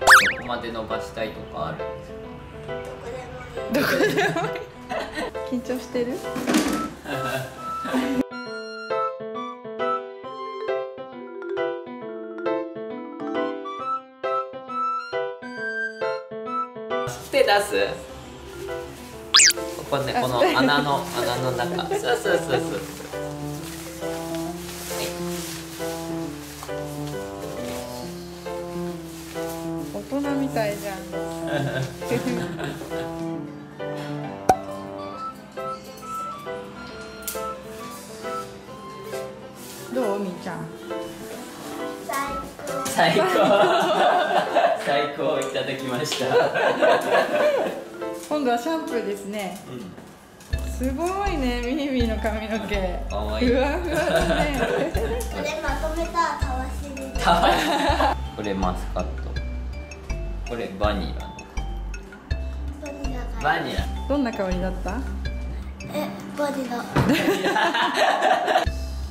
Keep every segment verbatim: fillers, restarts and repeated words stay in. どこまで伸ばしたいとかあるんですか？どこでもいい。どこでもいい。緊張してる？手出す。ここね、この穴の穴の中。そうそうそうそう。はい、大人みたいじゃん。どう、みーちゃん。最高。最高。最高いただきました。今度はシャンプーですね。うん、すごいね、ミーミーの髪の毛。いいふわふわだね。これまとめたらたわしで。これマスカット。これバニラの。バニラ。どんな香りだった？え、バニラ。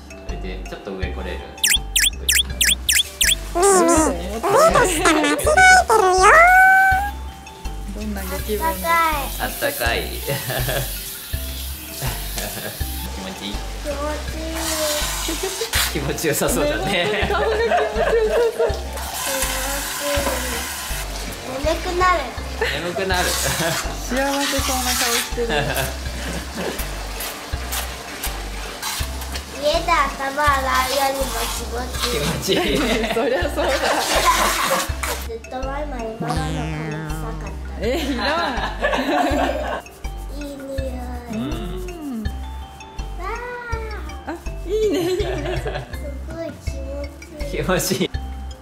それでちょっと上来れる。うん、うん、どうしたら間違えてるよ。気分あったかい。気持ちいい。気持ちいい。気持ちよさそうだね。顔が気持ちよさそう。眠くなる。眠くなる。幸せそうな顔してる。家で頭洗うよりも気持ちいい。気持ちいい。そりゃそうだ。ずっと前までママの顔。え、ひどい。いい匂い。うん。わあ。あ、いいね、いいね。すごい気持ちいい。気持ちいい。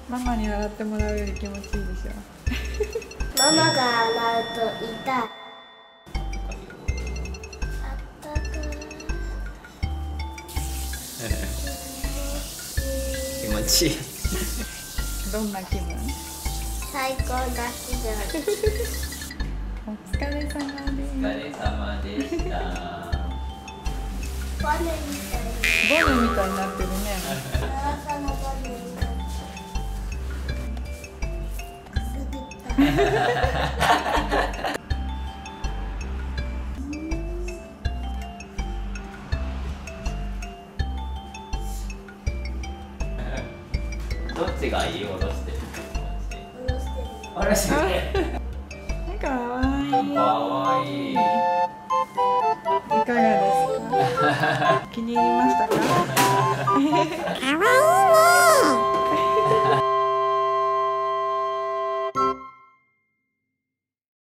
ママに洗ってもらうより気持ちいいでしょ。ママが洗うと痛い。あったかい。気持ちいい。どんな気分？最高だけじゃなくて。お疲れ様です。お疲れ様でした。バネみたい。バネみたいになってるね。あなたのバネになってる。どっちがいいおろしてる？あれすごい。かわいい。いかがですか。気に入りましたか。かわいいね。